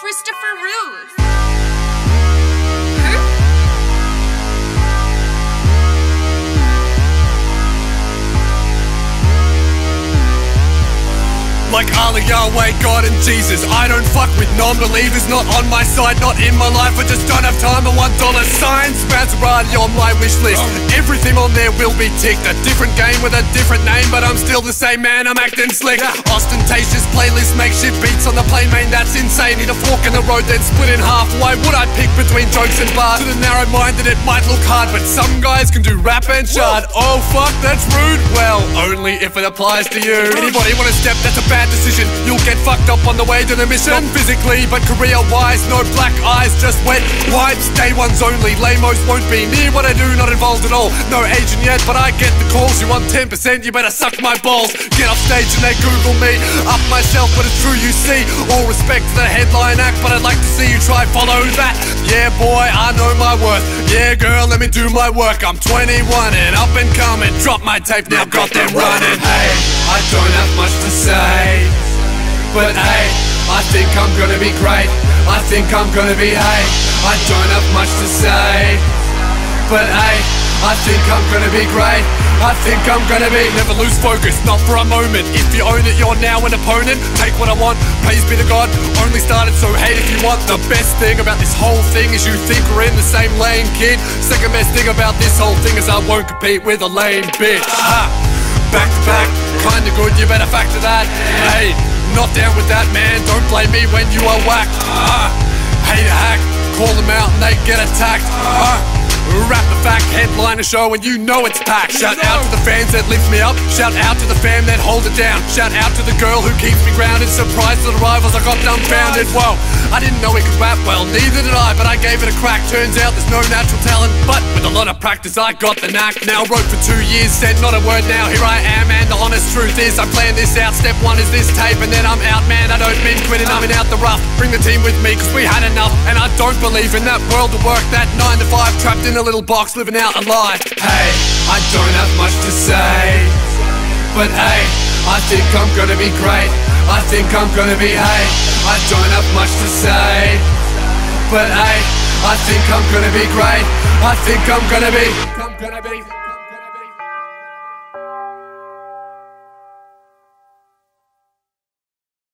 Christopher Ruse. Like Allah, Yahweh, God and Jesus, I don't fuck with non-believers. Not on my side, not in my life. I just don't have time for $1 signs. Maserati on my wish list. Everything on there will be ticked. A different game with a different name, but I'm still the same man, I'm acting slick. Ostentatious playlists, makeshift beats on the plane, man, that's insane. Need a fork in the road, then split in half. Why would I pick between jokes and bars? To the narrow-minded it might look hard, but some guys can do rap and shard. Oh fuck, that's rude. Well, only if it applies to you. Anybody wanna step, that's a bad decision. You'll get fucked up on the way to the mission. Not physically, but career-wise. No black eyes, just wet wipes. Day ones only, lamos won't be near what I do, not involved at all. No agent yet, but I get the calls. You want 10%, you better suck my balls. Get off stage and they Google me. Up myself, but it's true you see. All respect to the headline act, but I'd like to see you try follow that. Yeah boy, I know my worth. Yeah girl, let me do my work. I'm 21 and up and coming. Drop my tape, now got them running. Hey, I don't have much to say, but hey, I think I'm gonna be great. I think I'm gonna be hey. I don't have much to say, but hey, I think I'm gonna be great. I think I'm gonna be. Never lose focus, not for a moment. If you own it, you're now an opponent. Take what I want, praise be to God. Only started, so hate if you want. The best thing about this whole thing is you think we're in the same lane, kid. Second best thing about this whole thing is I won't compete with a lame bitch. Back to back, kinda good, you better factor that. Hey, not down with that, man. Don't blame me when you are whacked. Hate a hack, call them out and they get attacked. Rap the fact, headline a show and you know it's packed. Shout out to the fans that lift me up. Shout out to the fam that hold it down. Shout out to the girl who keeps me grounded. Surprised to the rivals, I got dumbfounded. Whoa, I didn't know he could rap well, neither did I, but I gave it a crack. Turns out there's no natural talent, but with a lot of practice I got the knack. Now wrote for 2 years, said not a word, now here I am. And the honest truth is I planned this out. Step one is this tape and then I'm out, man. I don't mean quitting, I'm in out the rough. Bring the team with me, cause we had enough. And I don't believe in that world of work, that 9 to 5 trapped in a little box, living out a lie. Hey, I don't have much to say, but hey, I think I'm gonna be great. I think I'm gonna be hey. I don't have much to say, but hey, I think I'm gonna be great. I think I'm gonna be